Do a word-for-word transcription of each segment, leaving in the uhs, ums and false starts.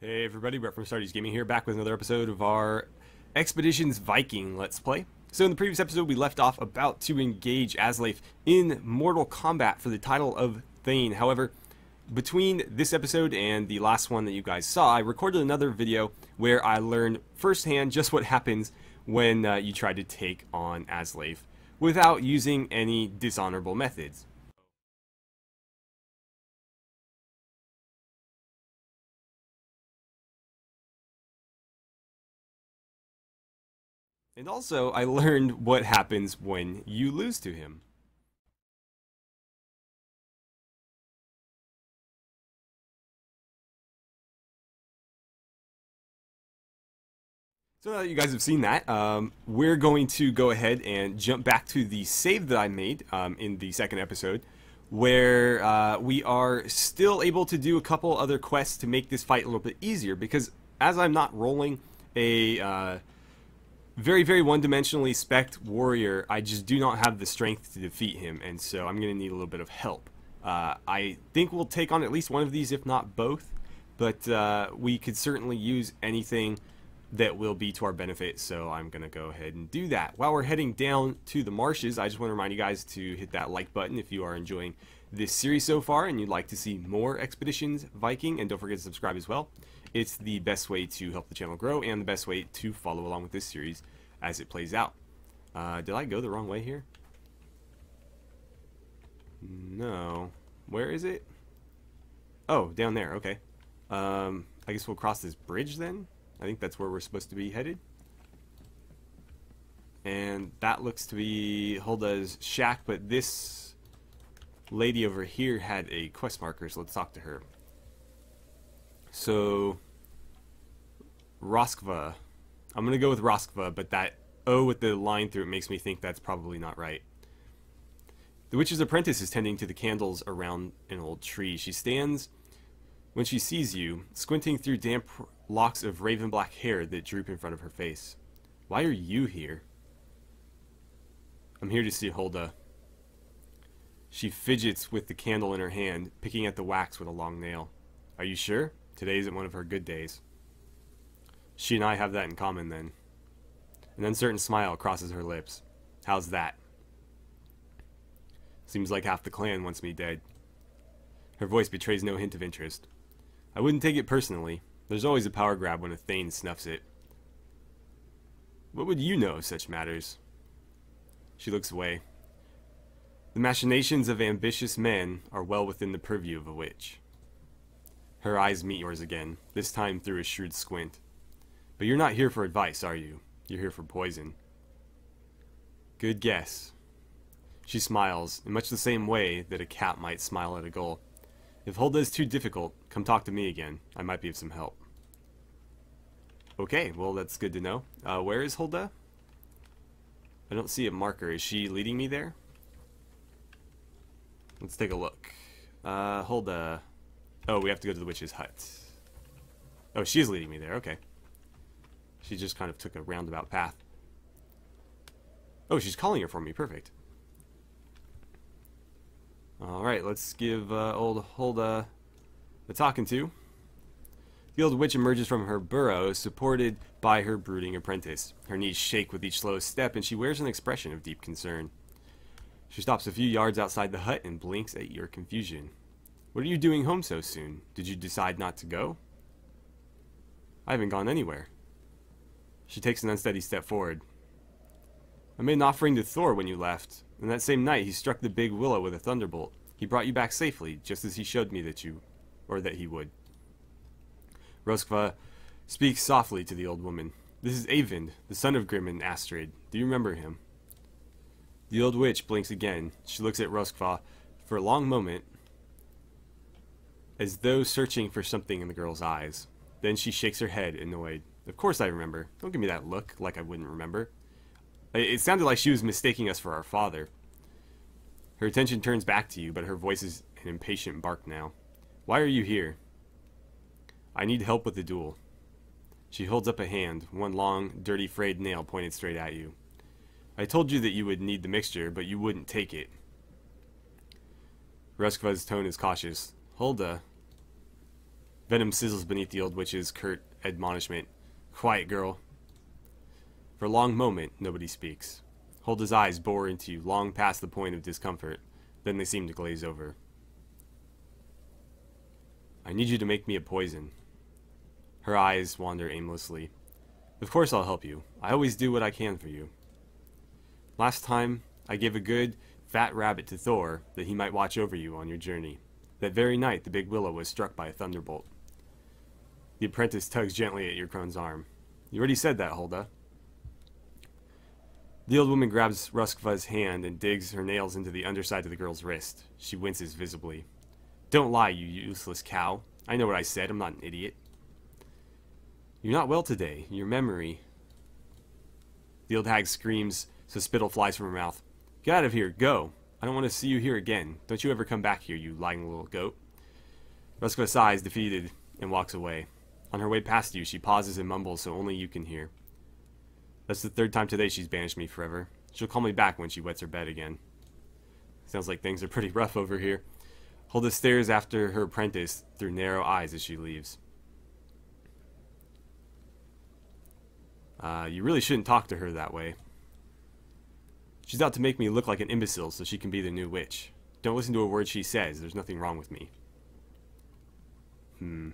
Hey everybody, Brett from AstartesGaming here, back with another episode of our Expeditions Viking Let's Play. So in the previous episode we left off about to engage Asleif in mortal combat for the title of Thane. However, between this episode and the last one that you guys saw, I recorded another video where I learned firsthand just what happens when uh, you try to take on Asleif without using any dishonorable methods. And also, I learned what happens when you lose to him. So now that you guys have seen that, um, we're going to go ahead and jump back to the save that I made um, in the second episode, where uh, we are still able to do a couple other quests to make this fight a little bit easier, because as I'm not rolling a... Uh, Very, very one-dimensionally spec'd warrior, I just do not have the strength to defeat him, and so I'm going to need a little bit of help. Uh, I think we'll take on at least one of these, if not both, but uh, we could certainly use anything that will be to our benefit, so I'm going to go ahead and do that. While we're heading down to the marshes, I just want to remind you guys to hit that like button if you are enjoying this series so far and you'd like to see more Expeditions Viking, and don't forget to subscribe as well. It's the best way to help the channel grow and the best way to follow along with this series as it plays out. Uh, did I go the wrong way here? No. Where is it? Oh, down there. Okay. Um, I guess we'll cross this bridge then. I think that's where we're supposed to be headed. And that looks to be Hulda's shack, but this lady over here had a quest marker, so let's talk to her. So, Roskva. I'm going to go with Roskva, but that O with the line through it makes me think that's probably not right. The witch's apprentice is tending to the candles around an old tree. She stands when she sees you, squinting through damp locks of raven black hair that droop in front of her face. Why are you here? I'm here to see Hulda. She fidgets with the candle in her hand, picking at the wax with a long nail. Are you sure? Today isn't one of her good days. She and I have that in common, then. An uncertain smile crosses her lips. How's that? Seems like half the clan wants me dead. Her voice betrays no hint of interest. I wouldn't take it personally. There's always a power grab when a Thane snuffs it. What would you know of such matters? She looks away. The machinations of ambitious men are well within the purview of a witch. Her eyes meet yours again, this time through a shrewd squint. But you're not here for advice, are you? You're here for poison. Good guess. She smiles, in much the same way that a cat might smile at a goal. If Hulda is too difficult, come talk to me again. I might be of some help. Okay, well that's good to know. Uh, where is Hulda? I don't see a marker. Is she leading me there? Let's take a look. Uh, Hulda... Oh, we have to go to the witch's hut. Oh, she's leading me there. Okay. She just kind of took a roundabout path. Oh, she's calling her for me. Perfect. Alright, let's give uh, old Hulda a talking to. The old witch emerges from her burrow, supported by her brooding apprentice. Her knees shake with each slow step, and she wears an expression of deep concern. She stops a few yards outside the hut and blinks at your confusion. What are you doing home so soon? Did you decide not to go? I haven't gone anywhere. She takes an unsteady step forward. I made an offering to Thor when you left, and that same night he struck the big willow with a thunderbolt. He brought you back safely, just as he showed me that you, or that he would. Roskva speaks softly to the old woman. This is Aven, the son of Grimm and Astrid. Do you remember him? The old witch blinks again. She looks at Roskva for a long moment, as though searching for something in the girl's eyes. Then she shakes her head, annoyed. Of course I remember. Don't give me that look, like I wouldn't remember. It sounded like she was mistaking us for our father. Her attention turns back to you, but her voice is an impatient bark now. Why are you here? I need help with the duel. She holds up a hand, one long, dirty, frayed nail pointed straight at you. I told you that you would need the mixture, but you wouldn't take it. Roskva's tone is cautious. Hulda, Venom sizzles beneath the old witch's curt admonishment. Quiet, girl. For a long moment, nobody speaks. Hulda's eyes bore into you long past the point of discomfort. Then they seem to glaze over. I need you to make me a poison. Her eyes wander aimlessly. Of course I'll help you. I always do what I can for you. Last time, I gave a good, fat rabbit to Thor that he might watch over you on your journey. That very night, the big willow was struck by a thunderbolt. The apprentice tugs gently at your crone's arm. You already said that, Hulda. The old woman grabs Roskva's hand and digs her nails into the underside of the girl's wrist. She winces visibly. Don't lie, you useless cow. I know what I said. I'm not an idiot. You're not well today. Your memory... The old hag screams, so spittle flies from her mouth. Get out of here. Go. I don't want to see you here again. Don't you ever come back here, you lying little goat. Roskva sighs, defeated, and walks away. On her way past you, she pauses and mumbles so only you can hear. That's the third time today she's banished me forever. She'll call me back when she wets her bed again. Sounds like things are pretty rough over here. Hulda stares after her apprentice through narrow eyes as she leaves. Uh, you really shouldn't talk to her that way. She's out to make me look like an imbecile so she can be the new witch. Don't listen to a word she says. There's nothing wrong with me. Hmm.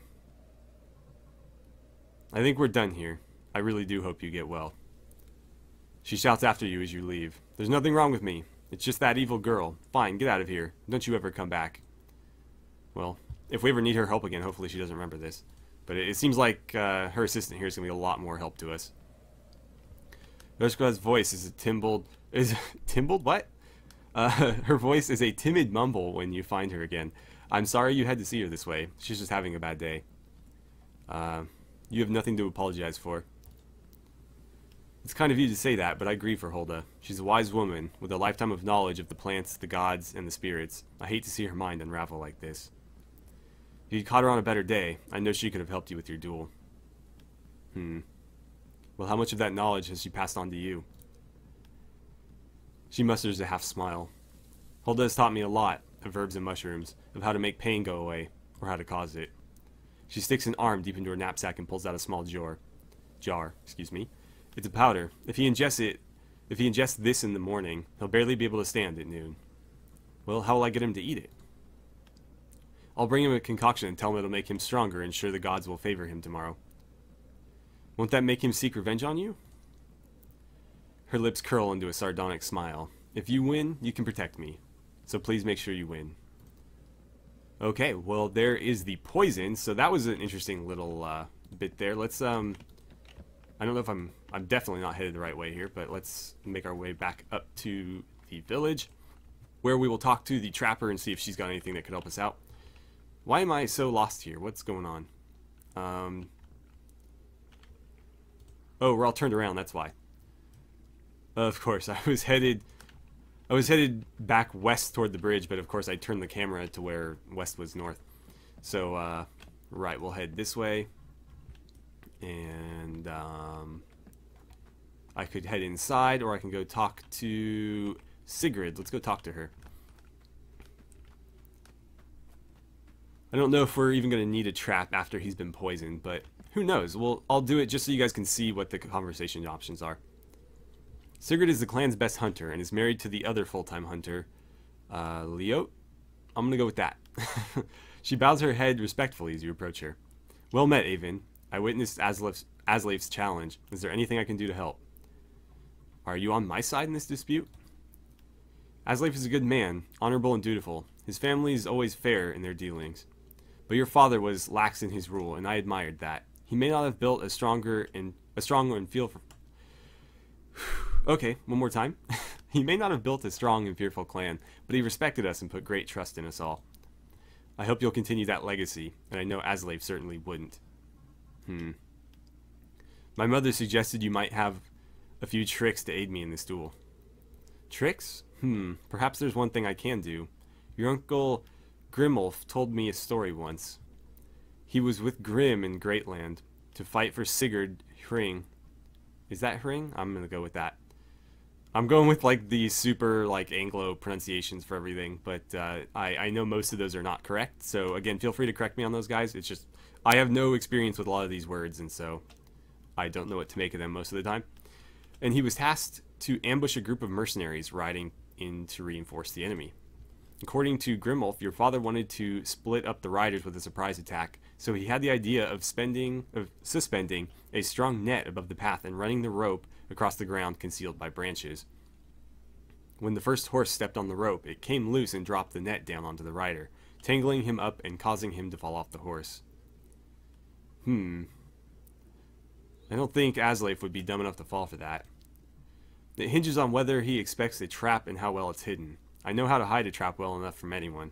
I think we're done here. I really do hope you get well. She shouts after you as you leave. There's nothing wrong with me. It's just that evil girl. Fine, get out of here. Don't you ever come back. Well, if we ever need her help again, hopefully she doesn't remember this. But it, it seems like uh, her assistant here is going to be a lot more help to us. Roskva's voice is a timbled... Is... Timbled? What? Uh, her voice is a timid mumble when you find her again. I'm sorry you had to see her this way. She's just having a bad day. Uh, you have nothing to apologize for. It's kind of you to say that, but I grieve for Hulda. She's a wise woman, with a lifetime of knowledge of the plants, the gods, and the spirits. I hate to see her mind unravel like this. If you caught her on a better day, I know she could have helped you with your duel. Hmm. Well, how much of that knowledge has she passed on to you? She musters a half-smile. Hulda has taught me a lot of herbs and mushrooms, of how to make pain go away, or how to cause it. She sticks an arm deep into her knapsack and pulls out a small jar. Jar, excuse me. It's a powder. If he ingests it, if he ingests this in the morning, he'll barely be able to stand at noon. Well, how will I get him to eat it? I'll bring him a concoction and tell him it'll make him stronger and sure the gods will favor him tomorrow. Won't that make him seek revenge on you? Her lips curl into a sardonic smile. If you win, you can protect me. So please make sure you win. Okay, well, there is the poison. So that was an interesting little uh, bit there. Let's, um... I don't know if I'm... I'm definitely not headed the right way here, but let's make our way back up to the village, where we will talk to the trapper and see if she's got anything that could help us out. Why am I so lost here? What's going on? Um... Oh, we're all turned around, that's why. Of course, I was headed... I was headed back west toward the bridge, but of course I turned the camera to where west was north. So, uh... right, we'll head this way. And um, I could head inside, or I can go talk to Sigrid. Let's go talk to her. I don't know if we're even going to need a trap after he's been poisoned, but who knows? Well, I'll do it just so you guys can see what the conversation options are. Sigrid is the clan's best hunter and is married to the other full-time hunter, uh, Leot. I'm going to go with that. She bows her head respectfully as you approach her. Well met, Aven. I witnessed Asleif's, Asleif's challenge. Is there anything I can do to help? Are you on my side in this dispute? Asleif is a good man, honorable and dutiful. His family is always fair in their dealings. But your father was lax in his rule, and I admired that. He may not have built a stronger and a strong and feel for... okay, one more time. He may not have built a strong and fearful clan, but he respected us and put great trust in us all. I hope you'll continue that legacy, and I know Asleif certainly wouldn't. Hmm. My mother suggested you might have a few tricks to aid me in this duel. Tricks? Hmm. Perhaps there's one thing I can do. Your uncle Grimolf told me a story once. He was with Grimm in Greatland to fight for Sigurd Hring. Is that Hring? I'm going to go with that. I'm going with like the super like Anglo pronunciations for everything, but uh, I, I know most of those are not correct. So again, feel free to correct me on those, guys. It's just I have no experience with a lot of these words, and so I don't know what to make of them most of the time. And he was tasked to ambush a group of mercenaries riding in to reinforce the enemy. According to Grimolf, your father wanted to split up the riders with a surprise attack, so he had the idea of spending, of suspending a strong net above the path and running the rope across the ground concealed by branches. When the first horse stepped on the rope, it came loose and dropped the net down onto the rider, tangling him up and causing him to fall off the horse. Hmm. I don't think Asleif would be dumb enough to fall for that. It hinges on whether he expects a trap and how well it's hidden. I know how to hide a trap well enough from anyone.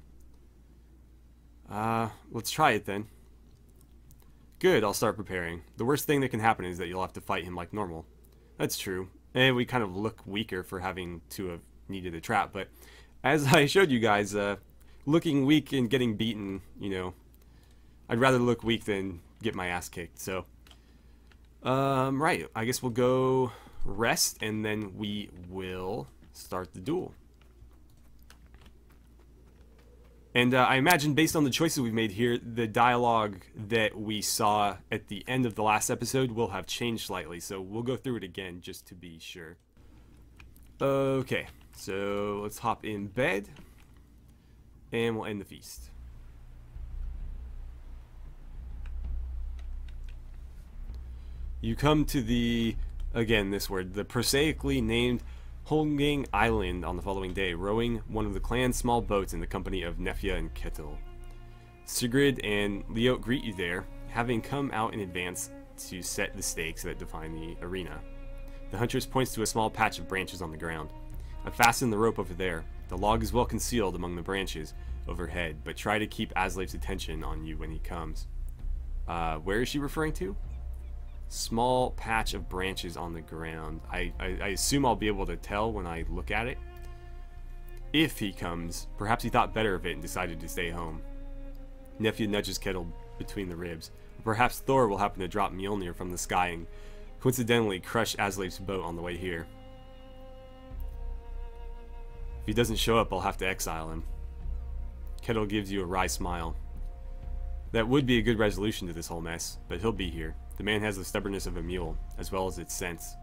Uh, let's try it then. Good, I'll start preparing. The worst thing that can happen is that you'll have to fight him like normal. That's true. And we kind of look weaker for having to have needed a trap, but as I showed you guys, uh, looking weak and getting beaten, you know, I'd rather look weak than get my ass kicked, so. Um, right, I guess we'll go rest, and then we will start the duel. And uh, I imagine, based on the choices we've made here, the dialogue that we saw at the end of the last episode will have changed slightly, so we'll go through it again just to be sure. Okay, so let's hop in bed, and we'll end the feast. You come to the, again this word, the prosaically named Holmgang Island on the following day, rowing one of the clan's small boats in the company of Nefja and Ketil. Sigrid and Leot greet you there, having come out in advance to set the stakes that define the arena. The huntress points to a small patch of branches on the ground. I fasten the rope over there. The log is well concealed among the branches overhead, but try to keep Asleif's attention on you when he comes. Uh, where is she referring to? Small patch of branches on the ground. I, I, I assume I'll be able to tell when I look at it. If he comes, perhaps he thought better of it and decided to stay home. Nefja nudges Ketil between the ribs. Perhaps Thor will happen to drop Mjolnir from the sky and coincidentally crush Asleif's boat on the way here. If he doesn't show up, I'll have to exile him. Ketil gives you a wry smile. That would be a good resolution to this whole mess, but he'll be here. The man has the stubbornness of a mule, as well as its sense.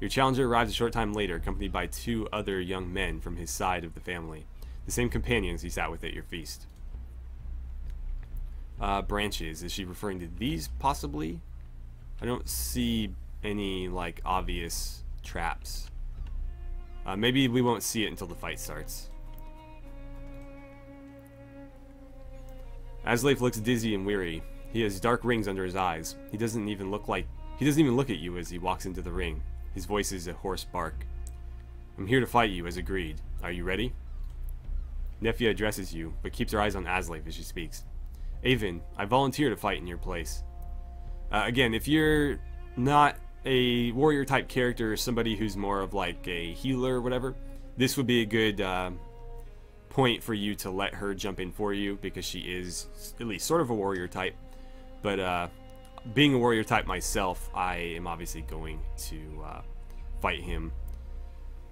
Your challenger arrives a short time later, accompanied by two other young men from his side of the family, the same companions he sat with at your feast. Uh, branches. Is she referring to these, possibly? I don't see any, like, obvious traps. Uh, maybe we won't see it until the fight starts. Asleif looks dizzy and weary. He has dark rings under his eyes. He doesn't even look like he doesn't even look at you as he walks into the ring. His voice is a hoarse bark. I'm here to fight you, as agreed. Are you ready? Nefja addresses you, but keeps her eyes on Asleif as she speaks. Aven, I volunteer to fight in your place. Uh, again, if you're not a warrior type character or somebody who's more of like a healer or whatever, this would be a good uh, point for you to let her jump in for you, because she is at least sort of a warrior type. But uh, being a warrior type myself, I am obviously going to uh, fight him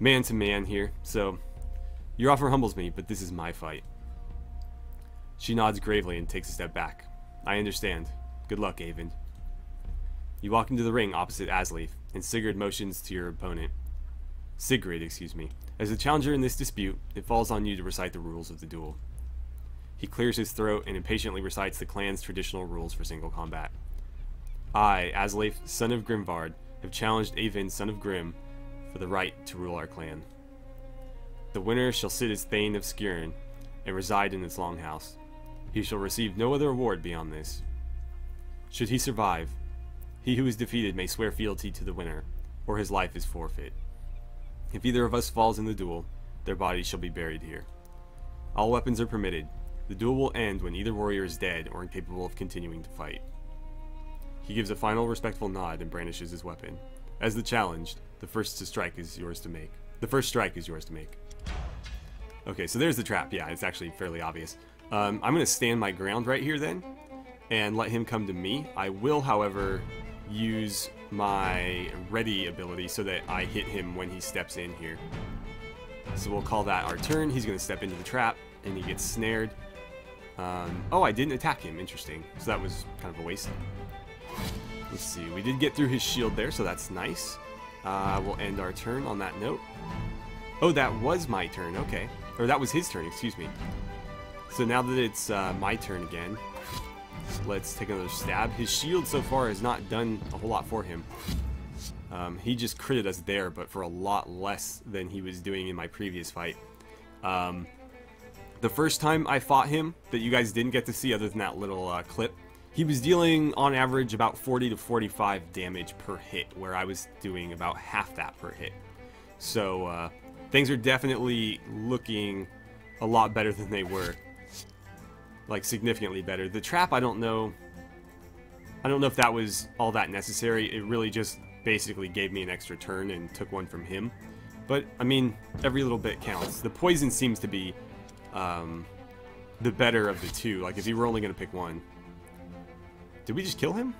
man to man here. So your offer humbles me, but this is my fight. She nods gravely and takes a step back. I understand. Good luck, Aven. You walk into the ring opposite Asleif, and Sigurd motions to your opponent. Sigrid, excuse me. As the challenger in this dispute, it falls on you to recite the rules of the duel. He clears his throat and impatiently recites the clan's traditional rules for single combat. I, Asleif, son of Grimvard, have challenged Aven, son of Grimm, for the right to rule our clan. The winner shall sit as Thane of Skiern and reside in its longhouse. He shall receive no other award beyond this. Should he survive, he who is defeated may swear fealty to the winner, or his life is forfeit. If either of us falls in the duel, their bodies shall be buried here. All weapons are permitted. The duel will end when either warrior is dead or incapable of continuing to fight. He gives a final respectful nod and brandishes his weapon. As the challenged, the first to strike is yours to make. The first strike is yours to make. Okay, so there's the trap. Yeah, it's actually fairly obvious. Um, I'm going to stand my ground right here then, and let him come to me. I will, however, use my ready ability so that I hit him when he steps in here. So we'll call that our turn. He's going to step into the trap, and he gets snared. Um, oh, I didn't attack him. Interesting. So that was kind of a waste. Let's see. We did get through his shield there, so that's nice. Uh, we'll end our turn on that note. Oh, that was my turn. Okay. Or that was his turn, excuse me. So now that it's uh, my turn again, let's take another stab. His shield so far has not done a whole lot for him. Um, he just critted us there, but for a lot less than he was doing in my previous fight. Um, the first time I fought him, that you guys didn't get to see other than that little uh, clip, he was dealing on average about forty to forty-five damage per hit, where I was doing about half that per hit. So uh, things are definitely looking a lot better than they were. Like, significantly better. The trap, I don't know. I don't know if that was all that necessary. It really just basically gave me an extra turn and took one from him. But, I mean, every little bit counts. The poison seems to be um, the better of the two. Like, if you were only going to pick one. Did we just kill him?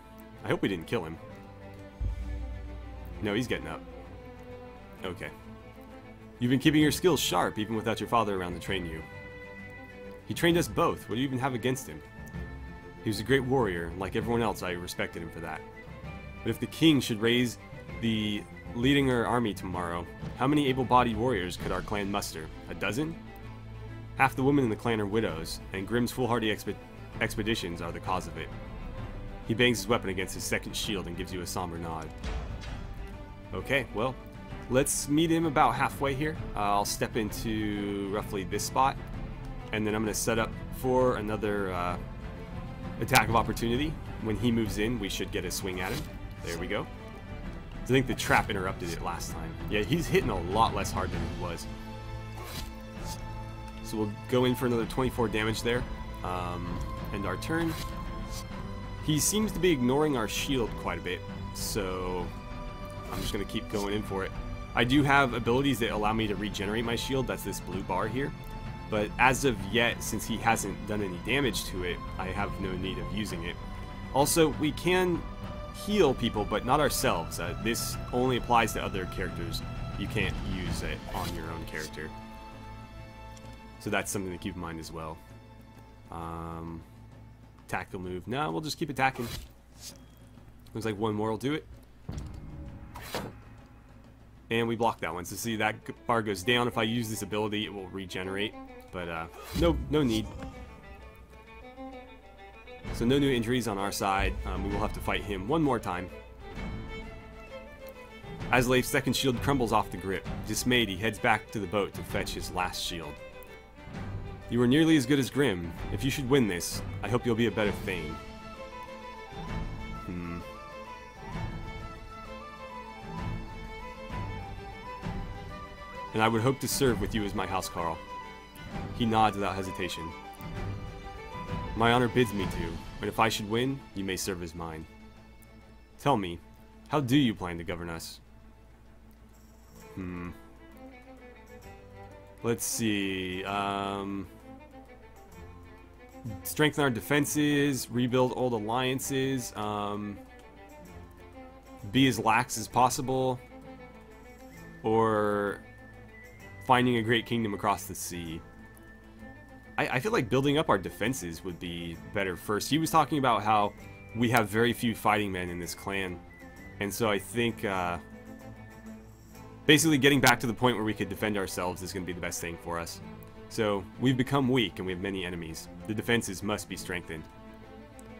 I hope we didn't kill him. No, he's getting up. Okay. You've been keeping your skills sharp, even without your father around to train you. He trained us both. What do you even have against him? He was a great warrior. Like everyone else, I respected him for that. But if the king should raise the Leadinger army tomorrow, how many able-bodied warriors could our clan muster? A dozen? Half the women in the clan are widows, and Grimm's foolhardy exp expeditions are the cause of it. He bangs his weapon against his second shield and gives you a somber nod. Okay, well, let's meet him about halfway here. Uh, I'll step into roughly this spot, and then I'm going to set up for another uh, attack of opportunity. When he moves in, we should get a swing at him. There we go. I think the trap interrupted it last time. Yeah, he's hitting a lot less hard than he was. So we'll go in for another twenty-four damage there. Um, end our turn. He seems to be ignoring our shield quite a bit, so I'm just going to keep going in for it. I do have abilities that allow me to regenerate my shield. That's this blue bar here. But as of yet, since he hasn't done any damage to it, I have no need of using it. Also, we can heal people, but not ourselves. Uh, this only applies to other characters. You can't use it on your own character. So that's something to keep in mind as well. Um, tactical move. No, we'll just keep attacking. Looks like one more will do it. And we block that one. So see, that bar goes down. If I use this ability, it will regenerate. But uh, no, no need. So no new injuries on our side. Um, we will have to fight him one more time. Asleif's second shield crumbles off the grip. Dismayed, he heads back to the boat to fetch his last shield. You were nearly as good as Grimm. If you should win this, I hope you'll be a better Thane. Hmm. And I would hope to serve with you as my housecarl. He nods without hesitation. My honor bids me to, but if I should win, you may serve as mine. Tell me, how do you plan to govern us? Hmm. Let's see. Um, strengthen our defenses, rebuild old alliances, um, be as lax as possible, or finding a great kingdom across the sea. I, I feel like building up our defenses would be better first. He was talking about how we have very few fighting men in this clan. And so I think uh, basically getting back to the point where we could defend ourselves is going to be the best thing for us. So we've become weak and we have many enemies. The defenses must be strengthened.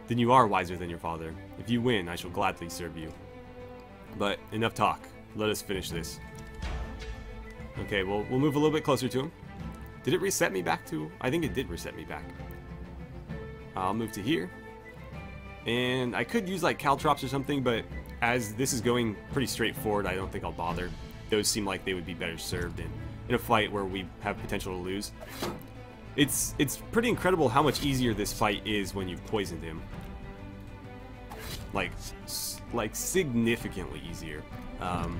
Then you are wiser than your father. If you win, I shall gladly serve you. But enough talk. Let us finish this. Okay, well, we'll move a little bit closer to him. Did it reset me back to... I think it did reset me back. I'll move to here. And I could use, like, caltrops or something, but as this is going pretty straightforward, I don't think I'll bother. Those seem like they would be better served in, in a fight where we have potential to lose. It's, it's pretty incredible how much easier this fight is when you've poisoned him. Like, like significantly easier. Um,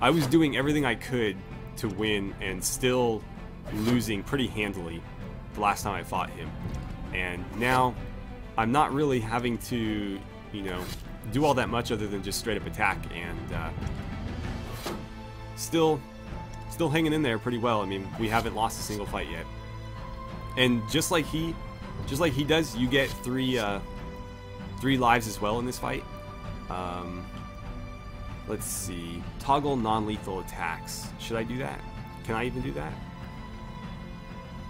I was doing everything I could to win and still losing pretty handily the last time I fought him, and now I'm not really having to, you know, do all that much other than just straight up attack, and uh, still still hanging in there pretty well. I mean, we haven't lost a single fight yet, and just like he just like he does, you get three uh, three lives as well in this fight. Um, let's see. Toggle non-lethal attacks. Should I do that? Can I even do that?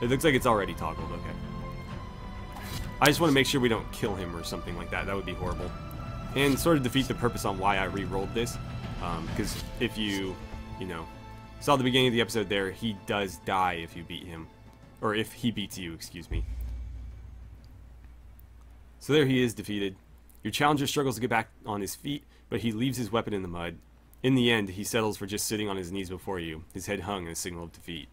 It looks like it's already toggled. Okay. I just want to make sure we don't kill him or something like that. That would be horrible. And sort of defeat the purpose on why I re-rolled this. Because um, if you, you know, saw the beginning of the episode there, he does die if you beat him. Or if he beats you, excuse me. So there he is, defeated. Your challenger struggles to get back on his feet, but he leaves his weapon in the mud. In the end, he settles for just sitting on his knees before you, his head hung in a signal of defeat.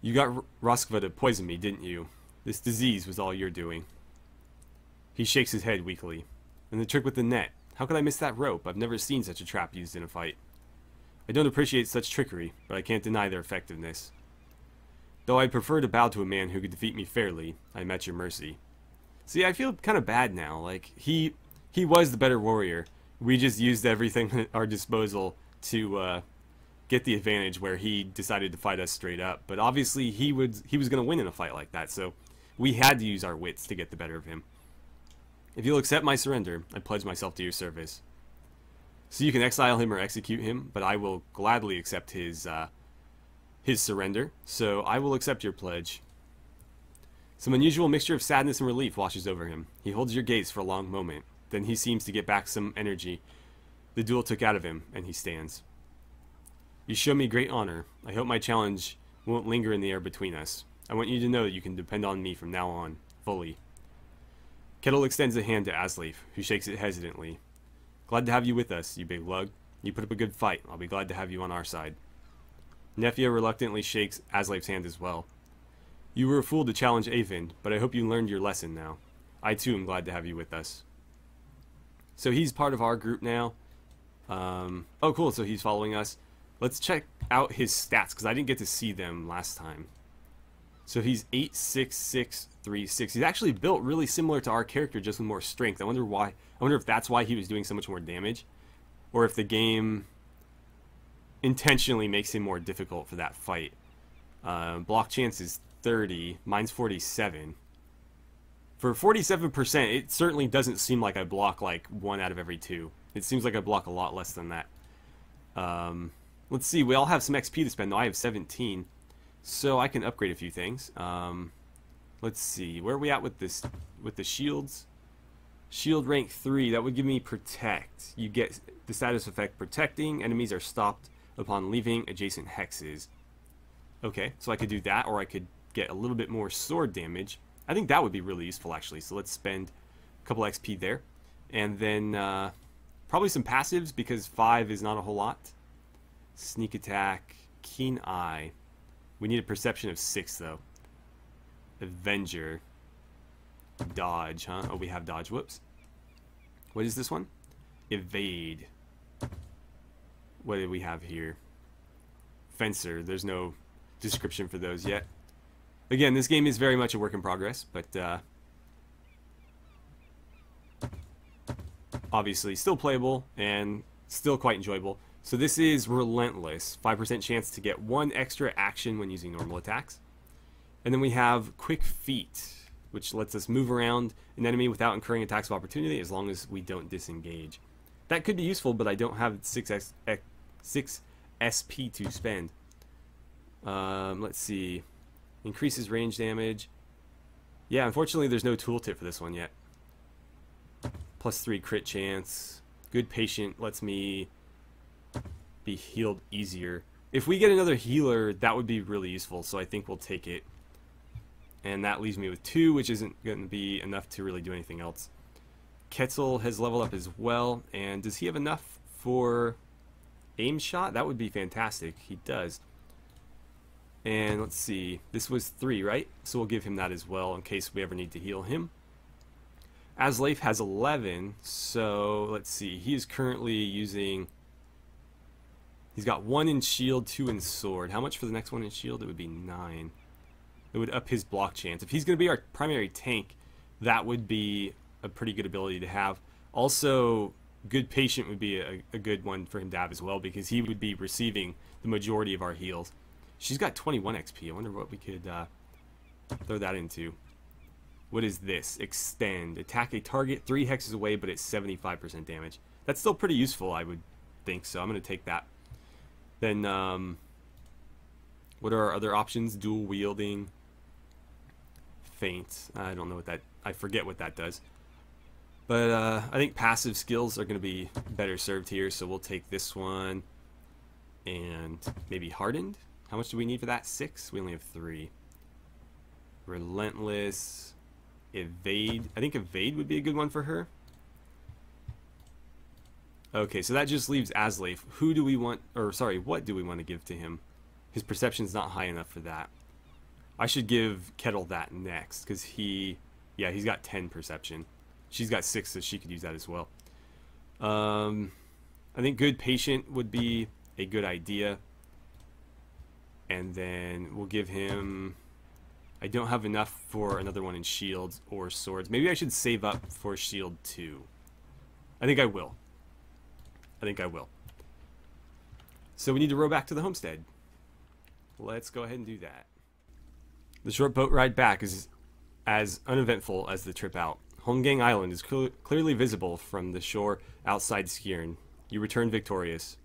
You got Roskva to poison me, didn't you? This disease was all your doing. He shakes his head weakly. And the trick with the net. How could I miss that rope? I've never seen such a trap used in a fight. I don't appreciate such trickery, but I can't deny their effectiveness. Though I'd prefer to bow to a man who could defeat me fairly, I'm at your mercy. See, I feel kind of bad now. Like, he he was the better warrior. We just used everything at our disposal to uh, get the advantage where he decided to fight us straight up. But obviously, he, would, he was going to win in a fight like that, so we had to use our wits to get the better of him. If you'll accept my surrender, I pledge myself to your service. So you can exile him or execute him, but I will gladly accept his uh, his surrender. So I will accept your pledge. Some unusual mixture of sadness and relief washes over him. He holds your gaze for a long moment. Then he seems to get back some energy the duel took out of him, and he stands. You show me great honor. I hope my challenge won't linger in the air between us. I want you to know that you can depend on me from now on, fully. Ketil extends a hand to Asleif, who shakes it hesitantly. Glad to have you with us, you big lug. You put up a good fight. I'll be glad to have you on our side. Nefja reluctantly shakes Asleif's hand as well. You were a fool to challenge Aven, but I hope you learned your lesson now. I too am glad to have you with us. So he's part of our group now. Um, oh cool, so he's following us. Let's check out his stats, because I didn't get to see them last time. So he's eight six six three six. He's actually built really similar to our character, just with more strength. I wonder why. I wonder if that's why he was doing so much more damage, or if the game intentionally makes him more difficult for that fight. Uh, block chance is thirty. Mine's forty-seven. For forty-seven percent, it certainly doesn't seem like I block like one out of every two. It seems like I block a lot less than that. Um, let's see. We all have some X P to spend, though. I have seventeen. So I can upgrade a few things. Um, let's see, where are we at with this? With the shields, shield rank three. That would give me protect. You get the status effect protecting. Enemies are stopped upon leaving adjacent hexes. Okay, so I could do that, or I could get a little bit more sword damage. I think that would be really useful actually. So let's spend a couple X P there, and then uh, probably some passives because five is not a whole lot. Sneak attack, keen eye. We need a perception of six, though. Avenger. Dodge, huh? Oh, we have dodge. Whoops. What is this one? Evade. What do we have here? Fencer. There's no description for those yet. Again, this game is very much a work in progress, but uh, obviously still playable and still quite enjoyable. So this is Relentless, five percent chance to get one extra action when using normal attacks. And then we have Quick Feet, which lets us move around an enemy without incurring attacks of opportunity as long as we don't disengage. That could be useful, but I don't have six S P to spend. Um, let's see, increases range damage. Yeah, unfortunately there's no tooltip for this one yet. Plus three crit chance. Good Patient lets me be healed easier. If we get another healer, that would be really useful, so I think we'll take it. And that leaves me with two, which isn't going to be enough to really do anything else. Ketil has leveled up as well, and does he have enough for aim shot? That would be fantastic. He does. And let's see, this was three, right? So we'll give him that as well in case we ever need to heal him. Asleif has eleven, so let's see, he is currently using... He's got one in shield, two in sword. How much for the next one in shield? It would be nine. It would up his block chance. If he's going to be our primary tank, that would be a pretty good ability to have. Also, Good Patient would be a, a good one for him to have as well, because he would be receiving the majority of our heals. She's got twenty-one X P. I wonder what we could uh, Throw that into. What is this? Extend. Attack a target three hexes away, but it's seventy-five percent damage. That's still pretty useful, I would think, so I'm going to take that. Then, um, what are our other options? Dual wielding. Faint. I don't know what that... I forget what that does. But uh, I think passive skills are going to be better served here, so we'll take this one. And maybe hardened? How much do we need for that? Six? We only have three. Relentless. Evade. I think evade would be a good one for her. Okay, so that just leaves Asleif. Who do we want... Or, sorry, what do we want to give to him? His perception's not high enough for that. I should give Ketil that next, because he... Yeah, he's got ten perception. She's got six, so she could use that as well. Um, I think good patient would be a good idea. And then we'll give him... I don't have enough for another one in shields or swords. Maybe I should save up for shield two. I think I will. I think I will. So we need to row back to the homestead. Let's go ahead and do that. The short boat ride back is as uneventful as the trip out. Holmgang Island is cl clearly visible from the shore outside Skiern. You return victorious.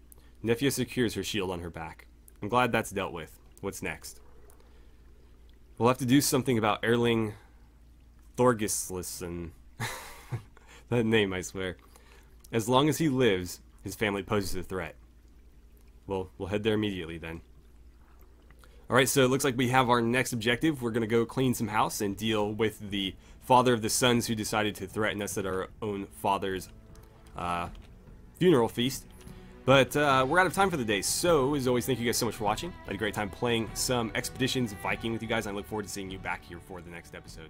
Nefja secures her shield on her back. I'm glad that's dealt with. What's next? We'll have to do something about Erling Thorgeslissen. That name, I swear. As long as he lives, his family poses a threat. Well, we'll head there immediately then. Alright, so it looks like we have our next objective. We're going to go clean some house and deal with the father of the sons who decided to threaten us at our own father's uh, funeral feast. But uh, we're out of time for the day, so as always, thank you guys so much for watching. I had a great time playing some Expeditions Viking with you guys, and I look forward to seeing you back here for the next episode.